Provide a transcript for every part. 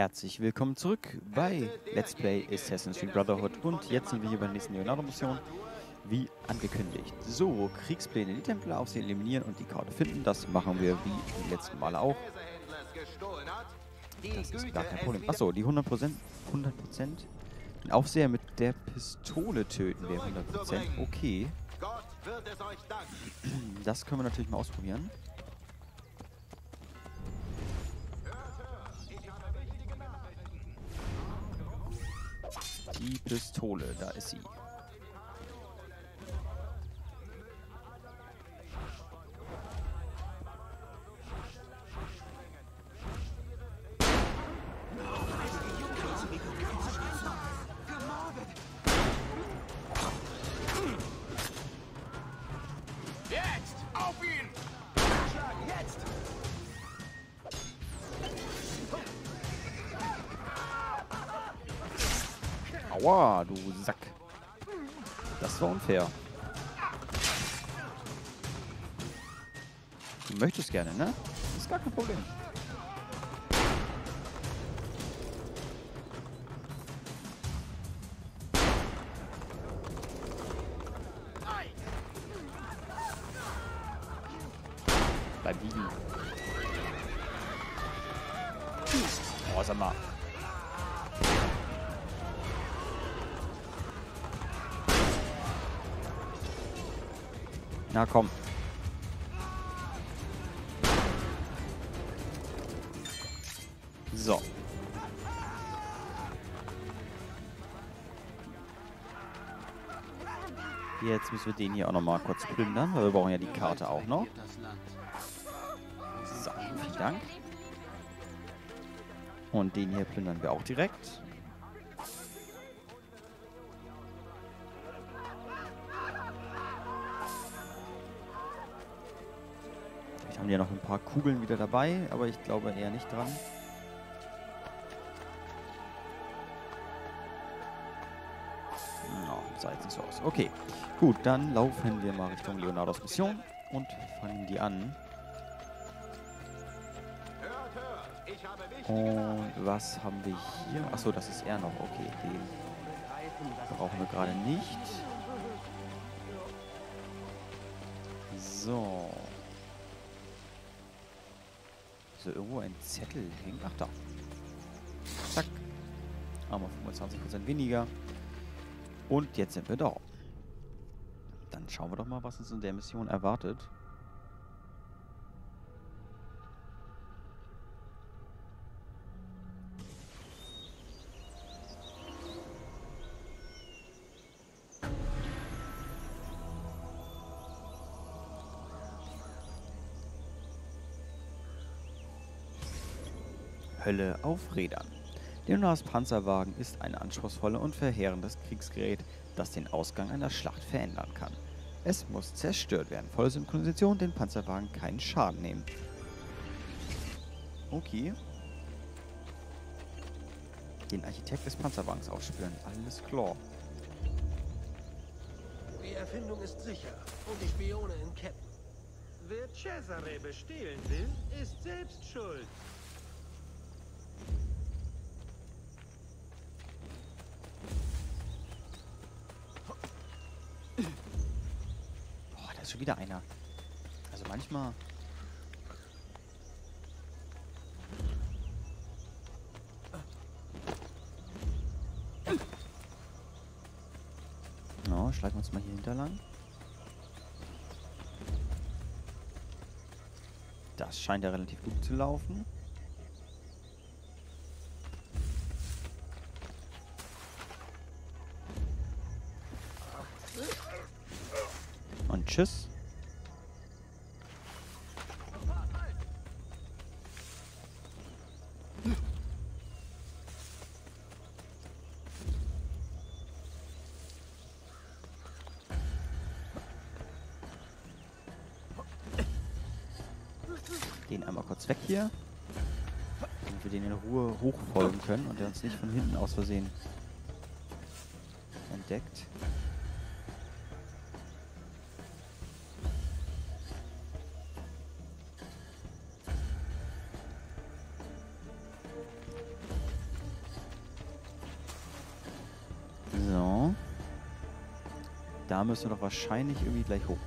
Herzlich willkommen zurück bei Let's Play Assassin's Creed Brotherhood. Und jetzt sind wir hier bei der nächsten Leonardo-Mission, wie angekündigt. So, Kriegspläne, die Templer aufsehen, eliminieren und die Karte finden. Das machen wir wie die letzten Male auch. Das ist gar kein Problem. Achso, die 100%. 100%. Den Aufseher mit der Pistole töten wir 100%. Okay. Das können wir natürlich mal ausprobieren. Die Pistole, da ist sie. Aua, du Sack. Das war unfair. Du möchtest gerne, ne? Ist gar kein Problem. Bleib liegen. Oh, sag mal. Na komm. So. Jetzt müssen wir den hier auch nochmal kurz plündern, weil wir brauchen ja die Karte auch noch. So, vielen Dank. Und den hier plündern wir auch direkt. Haben ja noch ein paar Kugeln wieder dabei, aber ich glaube eher nicht dran. No, sah jetzt nicht so aus. Okay, gut, dann laufen wir mal Richtung Leonardos Mission und fangen die an. Und was haben wir hier? Achso, das ist er noch. Okay, den brauchen wir gerade nicht. So. So, irgendwo ein Zettel hängt. Ach, da. Zack. Haben wir 25% weniger. Und jetzt sind wir da. Dann schauen wir doch mal, was uns in der Mission erwartet. Hölle auf Rädern. Leonardos Panzerwagen ist ein anspruchsvolles und verheerendes Kriegsgerät, das den Ausgang einer Schlacht verändern kann. Es muss zerstört werden. Volle Synchronisation, den Panzerwagen keinen Schaden nehmen. Okay. Den Architekt des Panzerwagens aufspüren. Alles klar. Die Erfindung ist sicher und die Spione in Ketten. Wer Cesare bestehlen will, ist selbst schuld. Schon wieder einer. Also manchmal. No, schlagen wir uns mal hier hinterlang. Das scheint ja relativ gut zu laufen. Und tschüss. Den einmal kurz weg hier, damit wir den in Ruhe hochfolgen können und der uns nicht von hinten aus Versehen entdeckt. Da müssen wir doch wahrscheinlich irgendwie gleich hoch.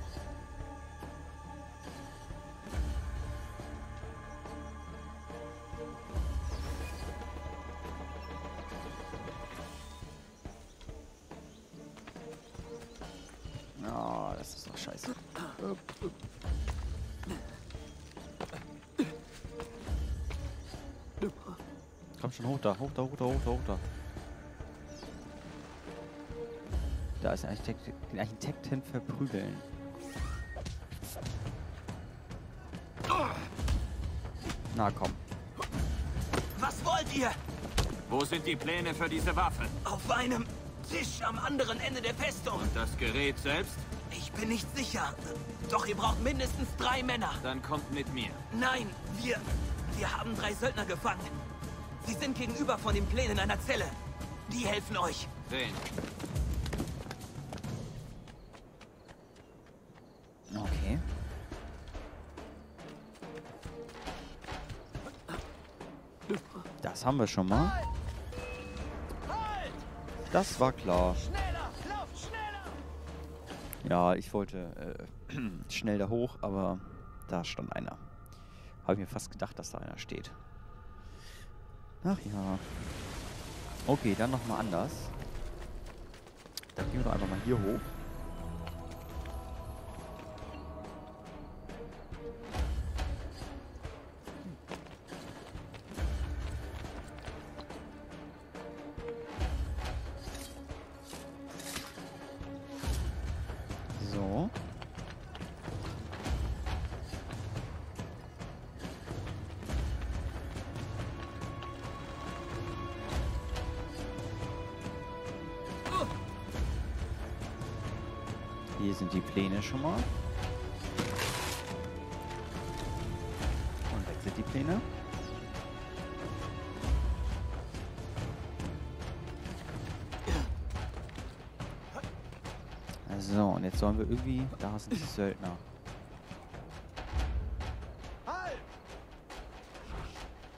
Ah, das ist doch scheiße. Komm schon, hoch da. Da ist ein Architekt, den Architekten verprügeln. Na komm. Was wollt ihr? Wo sind die Pläne für diese Waffe? Auf einem Tisch am anderen Ende der Festung. Und das Gerät selbst? Ich bin nicht sicher. Doch ihr braucht mindestens 3 Männer. Dann kommt mit mir. Nein, wir haben 3 Söldner gefangen. Sie sind gegenüber von den Plänen einer Zelle. Die helfen euch. Sehen. Das haben wir schon mal. Halt! Das war klar. Schneller, lauft schneller! Ja, ich wollte schnell da hoch, aber da stand einer. Habe ich mir fast gedacht, dass da einer steht. Ach ja. Okay, dann nochmal anders. Dann gehen wir doch einfach mal hier hoch. Hier sind die Pläne schon mal. Und weg sind die Pläne. So, und jetzt sollen wir irgendwie... Da sind die Söldner.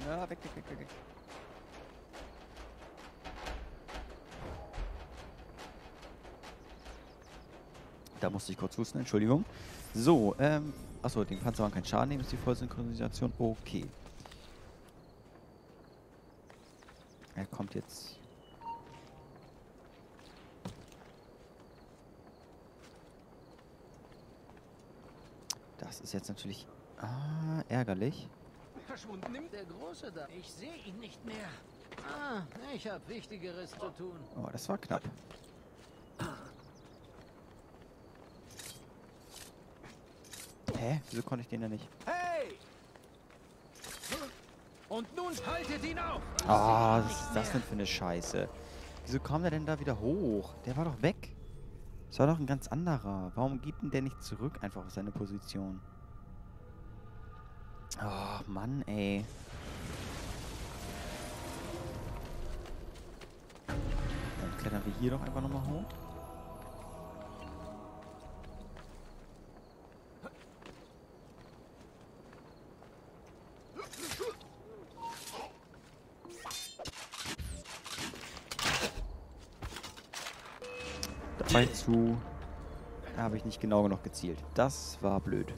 Ja, weg. Da musste ich kurz husten, Entschuldigung. So, achso, den Panzer kann keinen Schaden nehmen, ist die Vollsynchronisation. Okay. Er kommt jetzt. Das ist jetzt natürlich ärgerlich. Verschwunden nimmt der Große da. Ich sehe ihn nicht mehr. Ah, ich habe Wichtigeres zu tun. Oh, das war knapp. Hä? Wieso konnte ich den denn nicht? Hey! Und nun haltet ihn auf! Ah, was ist das denn für eine Scheiße? Wieso kam der denn da wieder hoch? Der war doch weg. Das war doch ein ganz anderer. Warum gibt denn der nicht zurück einfach auf seine Position? Oh, Mann, ey. Dann klettern wir hier doch einfach nochmal hoch. Zu habe ich nicht genau genug gezielt. Das war blöd.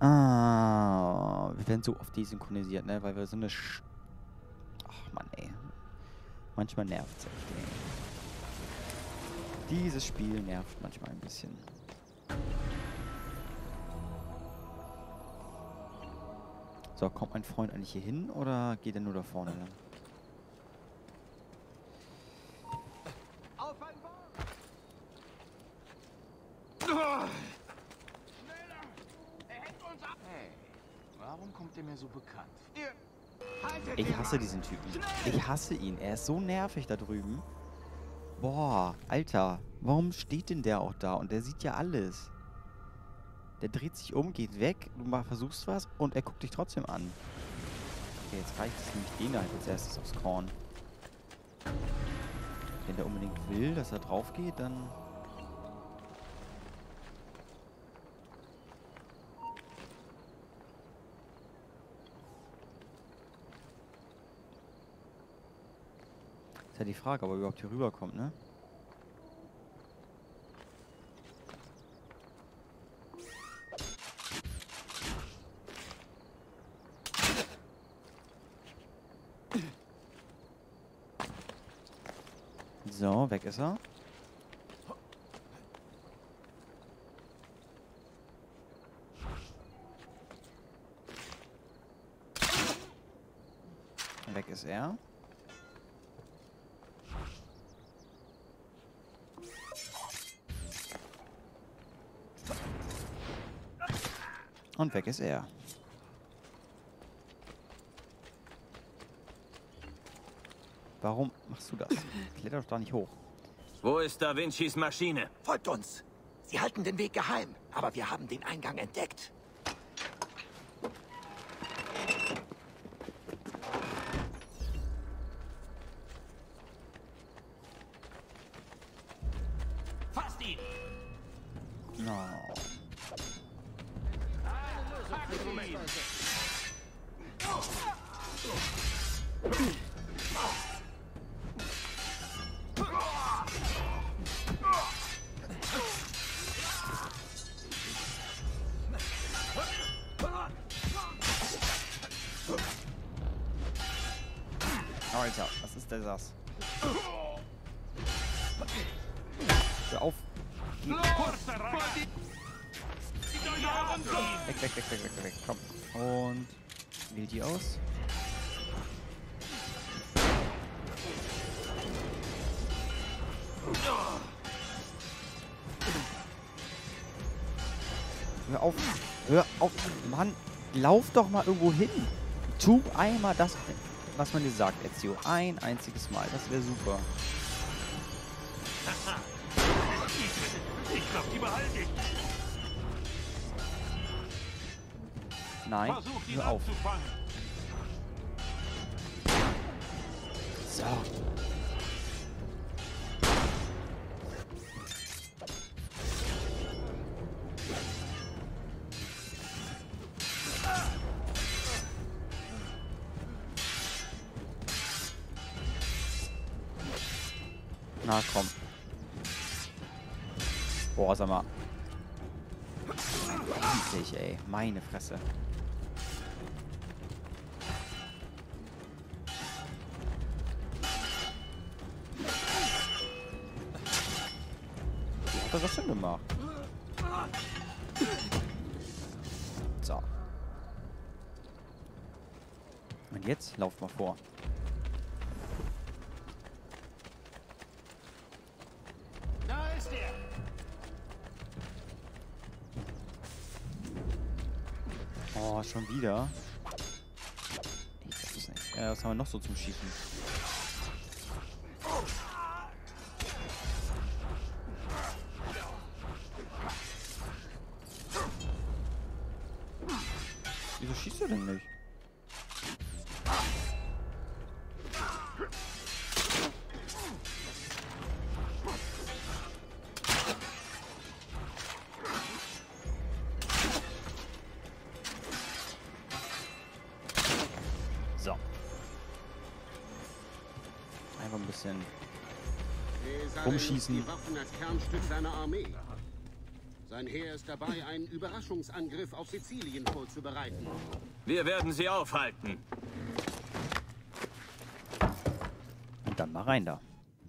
Ah, wir werden so oft desynchronisiert, ne? Weil wir so eine... Ach Mann, ey. Manchmal nervt es echt, ey. Dieses Spiel nervt manchmal ein bisschen. So, kommt mein Freund eigentlich hier hin oder geht er nur da vorne lang? So bekannt. Ich hasse diesen Typen. Ich hasse ihn. Er ist so nervig da drüben. Boah, Alter. Warum steht denn der auch da? Und der sieht ja alles. Der dreht sich um, geht weg. Du mal versuchst was und er guckt dich trotzdem an. Okay, jetzt reicht es nämlich den halt als erstes aufs Korn. Wenn der unbedingt will, dass er drauf geht, dann... Ist ja die Frage, ob er überhaupt hier rüberkommt, ne? So, weg ist er. Weg ist er. Und weg ist er. Warum machst du das? Kletter doch da nicht hoch. Wo ist Da Vincis Maschine? Folgt uns. Sie halten den Weg geheim, aber wir haben den Eingang entdeckt. Fasst ihn! No. Alter, was ist denn das? Hör auf! Weg, weg, weg, weg, weg, weg, komm. Und wähl die aus. Hör auf! Hör auf! Mann, lauf doch mal irgendwo hin! Tu einmal das, was man dir sagt, Ezio. Ein einziges Mal. Das wäre super. Ich glaube, die behalte ich. Nein, hör auf. So. Na komm. Boah, sag mal. Riesig, ey. Meine Fresse. Wie hat er das denn gemacht? So. Und jetzt lauft mal vor. Oh, schon wieder. Ich weiß es nicht. Was haben wir noch so zum Schießen? Wieso schießt er denn nicht? Einfach ein bisschen rumschießen. Die Waffen als Kernstück seiner Armee. Sein Heer ist dabei, einen Überraschungsangriff auf Sizilien vorzubereiten. Wir werden sie aufhalten. Und dann mal rein da.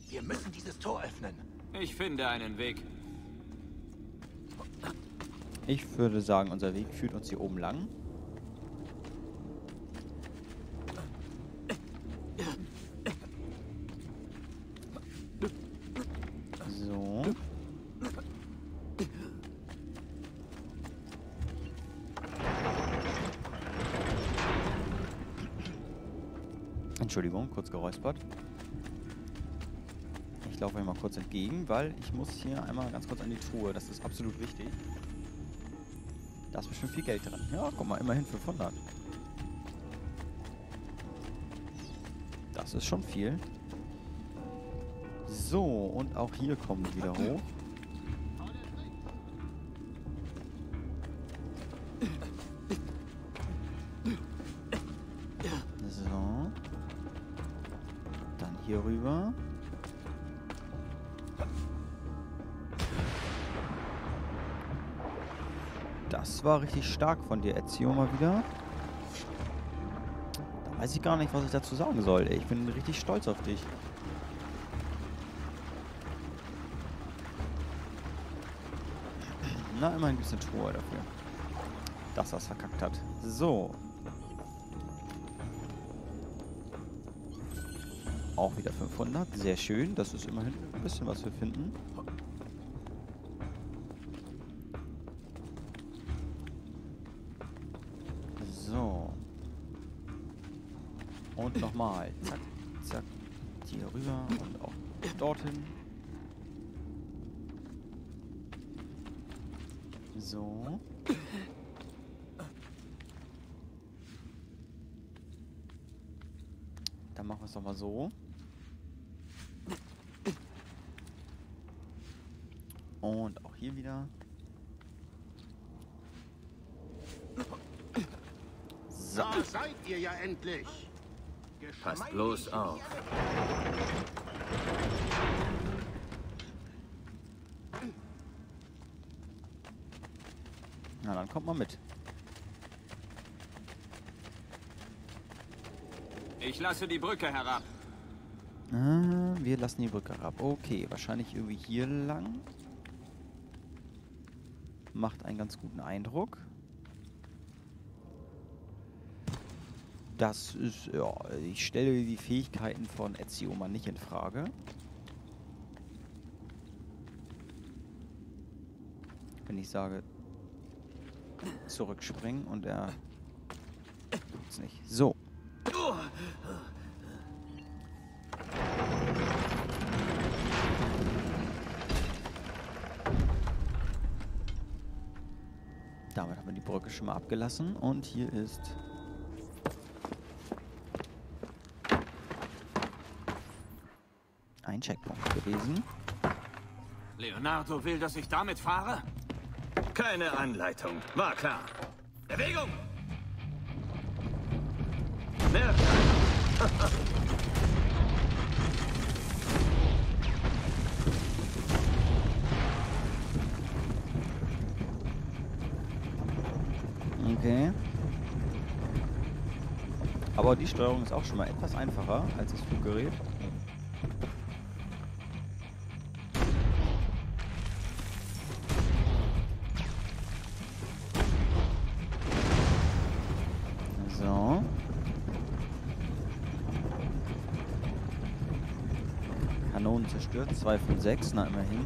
Wir müssen dieses Tor öffnen. Ich finde einen Weg. Ich würde sagen, unser Weg führt uns hier oben lang. Entschuldigung, kurz geräuspert. Ich laufe euch mal kurz entgegen, weil ich muss hier einmal ganz kurz an die Truhe. Das ist absolut wichtig. Da ist bestimmt viel Geld drin. Ja, guck mal, immerhin 500. Das ist schon viel. So, und auch hier kommen wir wieder hoch. Hier rüber. Das war richtig stark von dir, Ezio, mal wieder. Da weiß ich gar nicht, was ich dazu sagen soll. Ich bin richtig stolz auf dich. Na, immerhin gibt es eine Truhe dafür. Dass das verkackt hat. So. Auch wieder 500. Sehr schön. Das ist immerhin ein bisschen was wir finden. So. Und nochmal. Zack, zack. Hier rüber und auch dorthin. So. Dann machen wir es doch mal so. Und auch hier wieder. So. Da seid ihr ja endlich. Passt bloß auf. Na, dann kommt mal mit. Ich lasse die Brücke herab. Ah, wir lassen die Brücke herab. Okay, wahrscheinlich irgendwie hier lang. Macht einen ganz guten Eindruck. Das ist, ja, ich stelle die Fähigkeiten von Ezio mal nicht in Frage. Wenn ich sage, zurückspringen und er tut's nicht. So. Damit haben wir die Brücke schon mal abgelassen und hier ist... ein Checkpoint gewesen. Leonardo will, dass ich damit fahre? Keine Anleitung, war klar. Bewegung! Nervt! Okay. Aber die Steuerung ist auch schon mal etwas einfacher als das Fluggerät. Zerstört, 2 von 6, na immerhin.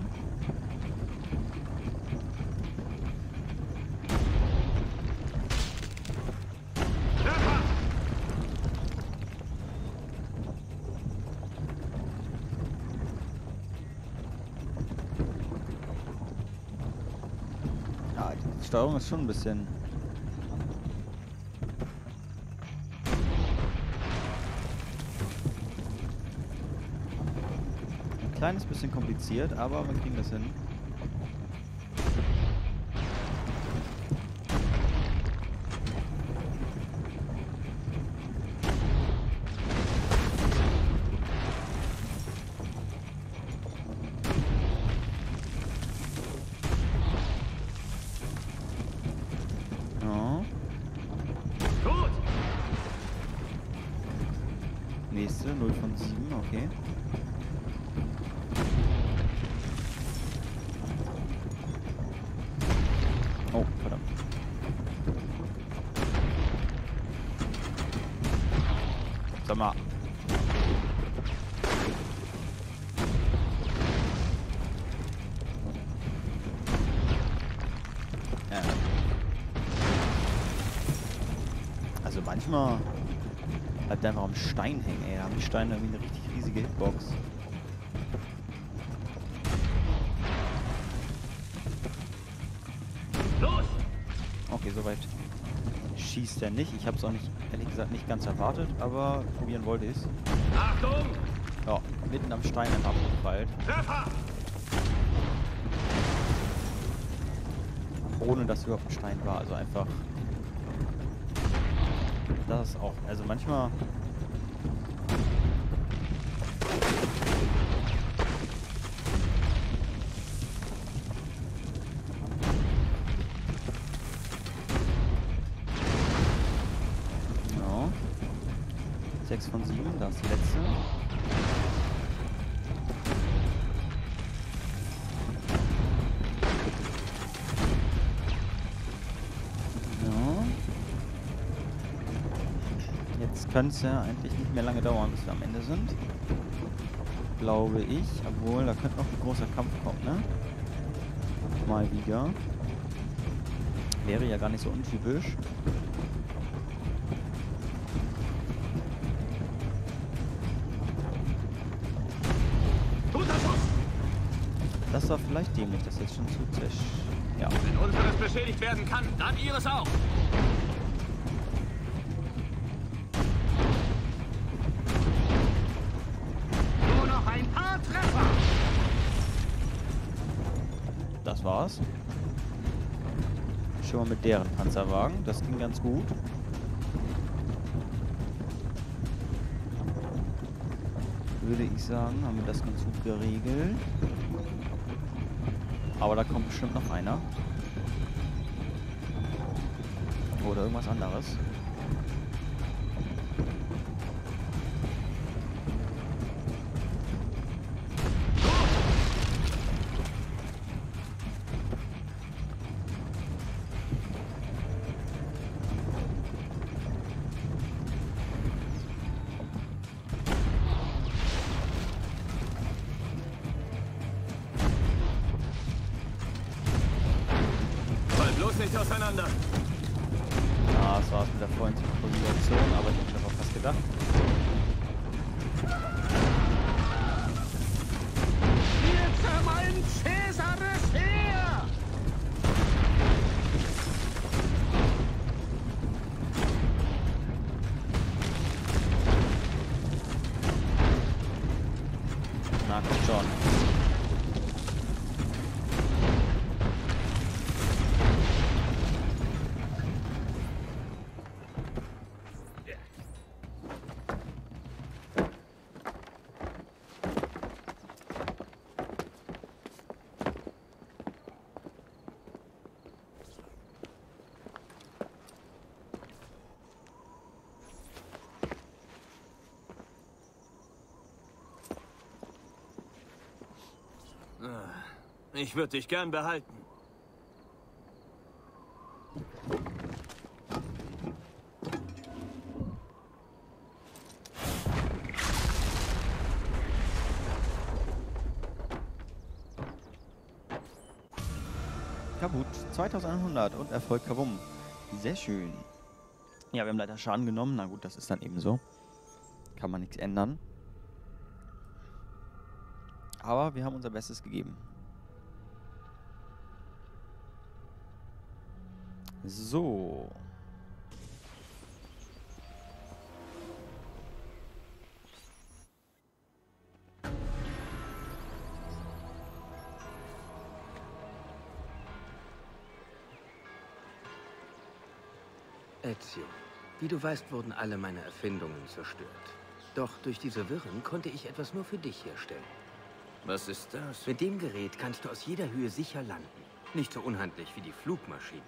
Ja, die Steuerung ist schon ein bisschen... kleines bisschen kompliziert, aber wir kriegen das hin. Ja. Gut. Nächste, 0 von 7, okay. Oh, verdammt. Sag mal. Ja. Also manchmal bleibt einfach am Stein hängen, ey. Da haben die Steine irgendwie eine richtig riesige Hitbox. Okay, soweit schießt er nicht. Ich habe es auch nicht, ehrlich gesagt, nicht ganz erwartet, aber probieren wollte ich es. Achtung! Ja, mitten am Stein im Abgefallen. Ohne dass überhaupt ein Stein war, also einfach. Das ist auch. Also manchmal. Von 7, das letzte. Jetzt könnte es ja eigentlich nicht mehr lange dauern, bis wir am Ende sind. Glaube ich. Obwohl, da könnte noch ein großer Kampf kommen, ne? Mal wieder. Wäre ja gar nicht so untypisch. Das war vielleicht dämlich, das jetzt schon zu zersch... Ja. Wenn unseres beschädigt werden kann, dann ihres auch! Nur noch ein paar Treffer! Das war's. Schon mal mit deren Panzerwagen, das ging ganz gut. Würde ich sagen, haben wir das ganz gut geregelt. Aber da kommt bestimmt noch einer. Oder irgendwas anderes. Nicht auseinander. Ja, das war's mit der freundlichen Kombination, aber ich hätte mir noch was gedacht. Wir zermalmen Cäsares Heer! Na, kommt schon. Ich würde dich gern behalten. Kaputt. 2100 und Erfolg kabum. Sehr schön. Ja, wir haben leider Schaden genommen. Na gut, das ist dann eben so. Kann man nichts ändern. Aber wir haben unser Bestes gegeben. So. Ezio, wie du weißt, wurden alle meine Erfindungen zerstört. Doch durch diese Wirren konnte ich etwas nur für dich herstellen. Was ist das? Mit dem Gerät kannst du aus jeder Höhe sicher landen. Nicht so unhandlich wie die Flugmaschine.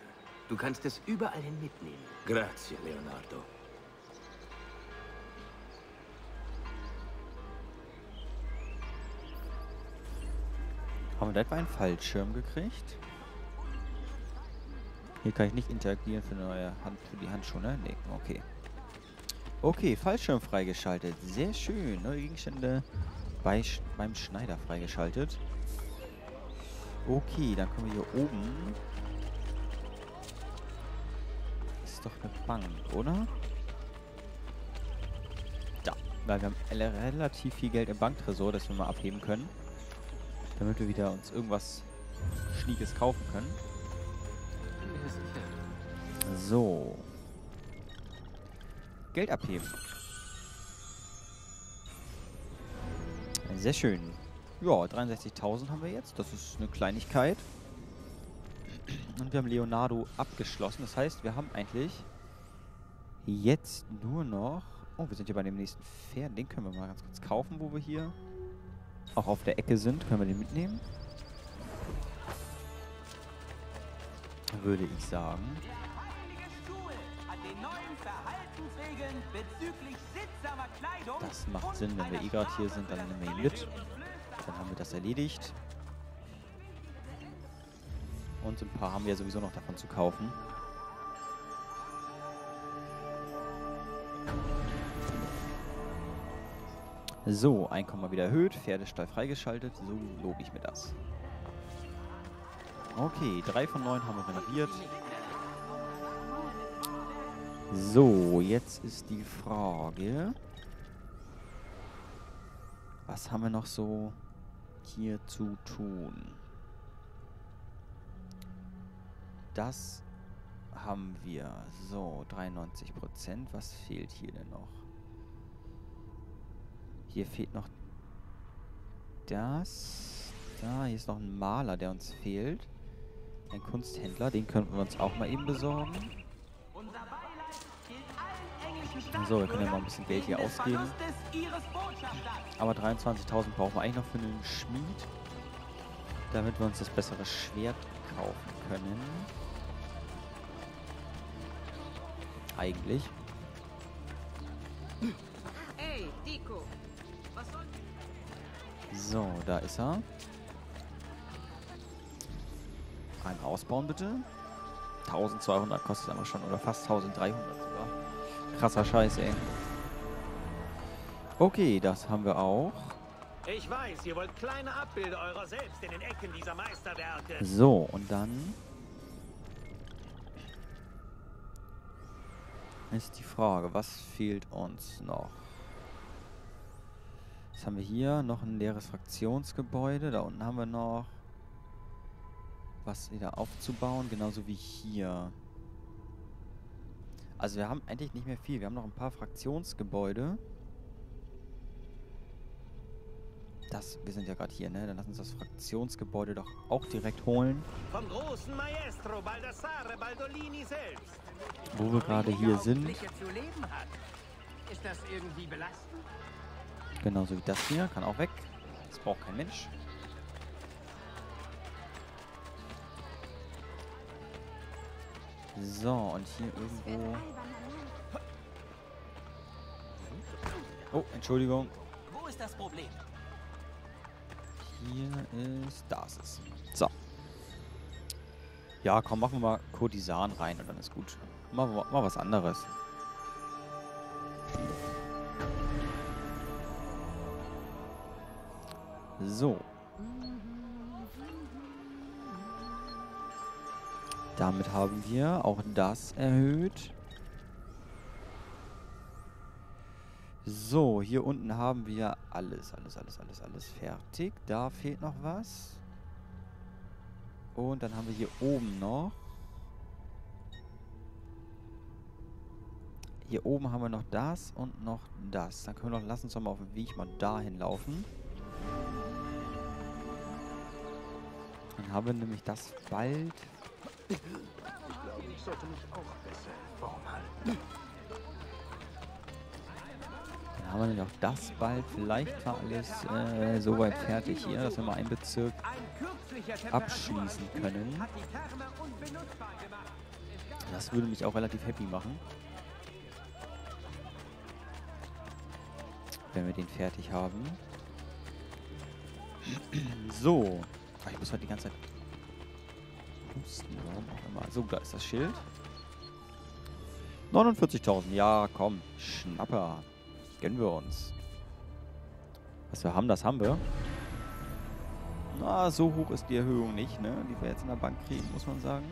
Du kannst es überall hin mitnehmen. Grazie, Leonardo. Haben wir da etwa einen Fallschirm gekriegt? Hier kann ich nicht interagieren für eine neue Hand, für die Handschuhe, ne? Nee, okay. Okay, Fallschirm freigeschaltet. Sehr schön. Neue Gegenstände beim Schneider freigeschaltet. Okay, dann kommen wir hier oben. Doch eine Bank, oder? Ja, weil wir haben relativ viel Geld im Banktresor, das wir mal abheben können. Damit wir wieder uns irgendwas Schniekes kaufen können. So. Geld abheben. Sehr schön. Ja, 63.000 haben wir jetzt. Das ist eine Kleinigkeit. Und wir haben Leonardo abgeschlossen. Das heißt, wir haben eigentlich jetzt nur noch... Oh, wir sind hier bei dem nächsten Pferd. Den können wir mal ganz kurz kaufen, wo wir hier auch auf der Ecke sind. Können wir den mitnehmen? Würde ich sagen. Das macht Sinn. Wenn wir eh gerade hier sind, dann nehmen wir ihn mit. Dann haben wir das erledigt. Und ein paar haben wir sowieso noch davon zu kaufen. So, Einkommen wieder erhöht, Pferdestall freigeschaltet, so lobe ich mir das. Okay, 3 von 9 haben wir renoviert. So, jetzt ist die Frage, was haben wir noch so hier zu tun? Das haben wir. So, 93%. Was fehlt hier denn noch? Hier fehlt noch das. Da, hier ist noch ein Maler, der uns fehlt. Ein Kunsthändler, den könnten wir uns auch mal eben besorgen. So, wir können ja mal ein bisschen Geld hier ausgeben. Aber 23.000 brauchen wir eigentlich noch für einen Schmied, damit wir uns das bessere Schwert kaufen können. Eigentlich. So, da ist er. Einmal ausbauen bitte. 1200 kostet es aber schon, oder fast 1300 sogar. Krasser Scheiß, ey. Okay, das haben wir auch. Ich weiß, ihr wollt kleine Abbilder eurer selbst in den Ecken dieser Meisterwerke. So, und dann ist die Frage, was fehlt uns noch? Was haben wir hier? Noch ein leeres Fraktionsgebäude. Da unten haben wir noch was wieder aufzubauen, genauso wie hier. Also wir haben eigentlich nicht mehr viel. Wir haben noch ein paar Fraktionsgebäude. Wir sind ja gerade hier, ne? Dann lass uns das Fraktionsgebäude doch auch direkt holen. Vom großen Maestro Baldassare Baldolini selbst. Wo wir gerade hier sind. Ist das irgendwie belastend? Genauso wie das hier. Kann auch weg. Das braucht kein Mensch. So, und hier irgendwo... Oh, Entschuldigung. Wo ist das Problem? Hier ist... Das ist. So. Ja, komm, machen wir mal Kurtisan rein und dann ist gut. Machen wir mal was anderes. So. Damit haben wir auch das erhöht. So, hier unten haben wir alles fertig. Da fehlt noch was. Und dann haben wir hier oben noch. Hier oben haben wir noch das und noch das. Dann können wir noch, lass uns doch mal auf dem Weg mal dahin laufen. Dann haben wir nämlich das bald. Ich glaube, ich sollte mich auch besser in Form halten. Dann haben wir nämlich auch das bald. Vielleicht war alles soweit fertig hier, dass wir mal einen Bezirk abschließen können. Das würde mich auch relativ happy machen, wenn wir den fertig haben. So. Ich muss halt die ganze Zeit husten, warum auch immer. So, da ist das Schild. 49.000. Ja, komm. Schnapper. Gönnen wir uns. Was wir haben, das haben wir. Na, so hoch ist die Erhöhung nicht, ne? Die wir jetzt in der Bank kriegen, muss man sagen.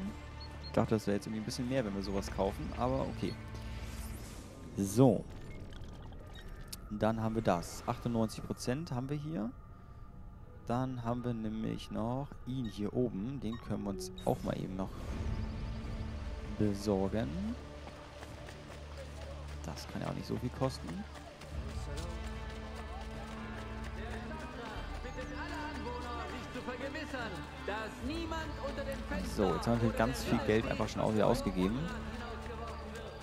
Ich dachte, das wäre jetzt irgendwie ein bisschen mehr, wenn wir sowas kaufen. Aber okay. So. Dann haben wir das. 98% haben wir hier. Dann haben wir nämlich noch ihn hier oben. Den können wir uns auch mal eben noch besorgen. Das kann ja auch nicht so viel kosten. So, jetzt haben wir natürlich ganz viel Geld einfach schon auch wieder ausgegeben.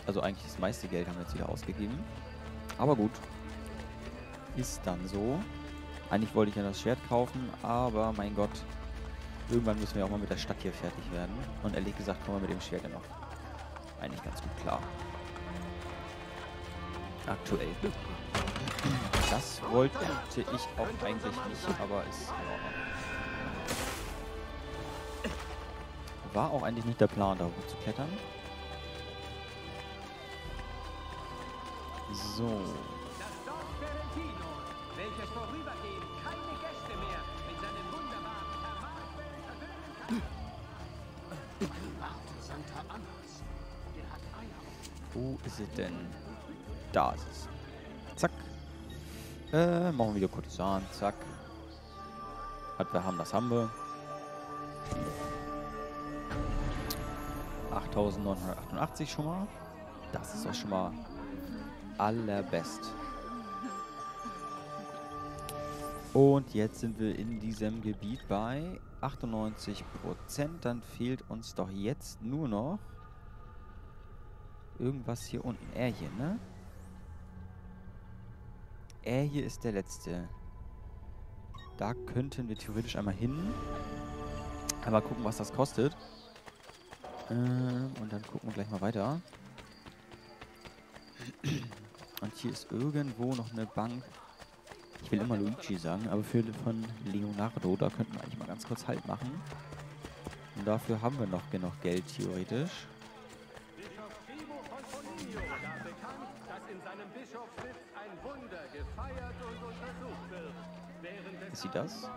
Also eigentlich das meiste Geld haben wir jetzt wieder ausgegeben. Aber gut. Ist dann so. Eigentlich wollte ich ja das Schwert kaufen, aber mein Gott, irgendwann müssen wir auch mal mit der Stadt hier fertig werden. Und ehrlich gesagt kommen wir mit dem Schwert ja noch eigentlich ganz gut klar. Aktuell. Das wollte ich auch eigentlich nicht, aber ist in Ordnung. War auch eigentlich nicht der Plan, da hoch zu klettern. So. welches vorübergehend keine Gäste mehr mit seinem wunderbaren Thermalquellen verwöhnen kann. Warte, Santa Annas. Der hat Eier. Wo ist es denn? Da ist es. Zack. Machen wir wieder Kurtisan. Zack. Was wir haben, das haben wir. 8.988 schon mal. Das ist doch schon mal allerbest. Und jetzt sind wir in diesem Gebiet bei 98%. Dann fehlt uns doch jetzt nur noch irgendwas hier unten. Er hier, ne? Er hier ist der letzte. Da könnten wir theoretisch einmal hin. Einmal gucken, was das kostet. Und dann gucken wir gleich mal weiter. Und hier ist irgendwo noch eine Bank. Ich will immer Luigi sagen, aber für von Leonardo, da könnten wir eigentlich mal ganz kurz Halt machen. Und dafür haben wir noch genug Geld, theoretisch. Ist sie das?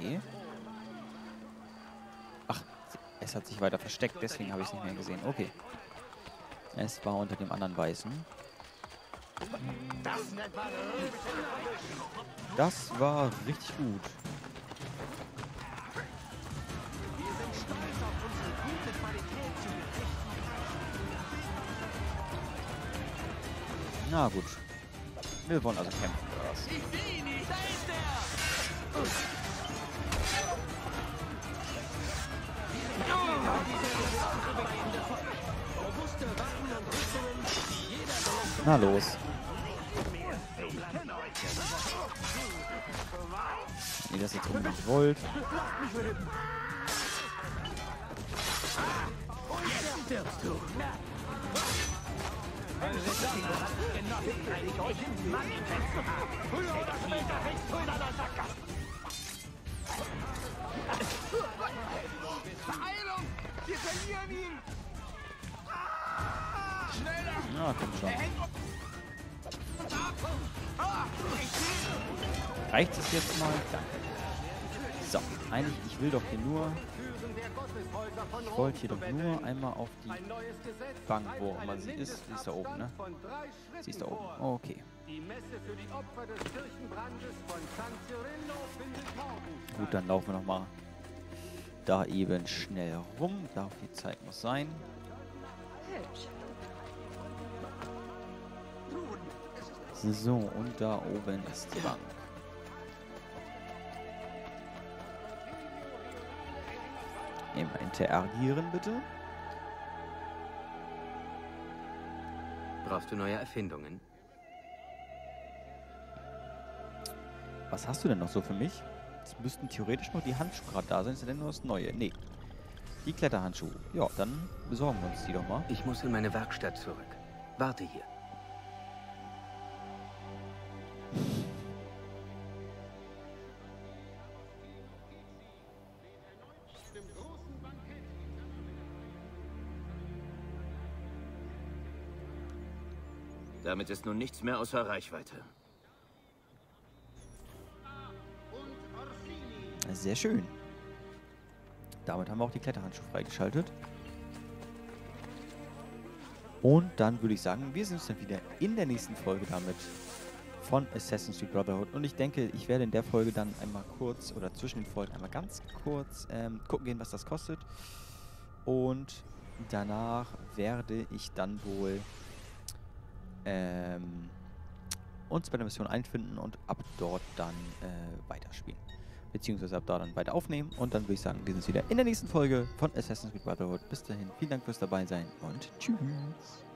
Nee. Ach, es hat sich weiter versteckt, deswegen habe ich es nicht mehr gesehen. Okay. Es war unter dem anderen Weißen. Das war richtig gut. Na gut. Wir wollen also kämpfen. Na los. Wenn ihr das jetzt unbedingt wollt. Na, komm schon. Reicht es jetzt mal? Danke. So, eigentlich, ich will doch hier nur... Ich wollte hier doch nur einmal auf die Bank, wo man sie ist. Sie ist da oben, ne? Sie ist da oben. Oh, okay. Gut, dann laufen wir nochmal da eben schnell rum. Da viel Zeit muss sein. So, und da oben ist die Bank. Immer interagieren, bitte. Brauchst du neue Erfindungen? Was hast du denn noch so für mich? Es müssten theoretisch nur die Handschuhe gerade da sein, ist denn nur das Neue? Nee. Die Kletterhandschuhe. Ja, dann besorgen wir uns die doch mal. Ich muss in meine Werkstatt zurück. Warte hier. Damit ist nun nichts mehr außer Reichweite. Sehr schön. Damit haben wir auch die Kletterhandschuhe freigeschaltet. Und dann würde ich sagen, wir sehen uns dann wieder in der nächsten Folge damit von Assassin's Creed Brotherhood. Und ich denke, ich werde in der Folge dann einmal kurz, oder zwischen den Folgen einmal ganz kurz gucken gehen, was das kostet. Und danach werde ich dann wohl... uns bei der Mission einfinden und ab dort dann weiterspielen. Beziehungsweise ab da dann weiter aufnehmen. Und dann würde ich sagen, wir sehen uns wieder in der nächsten Folge von Assassin's Creed Brotherhood. Bis dahin, vielen Dank fürs Dabeisein und tschüss.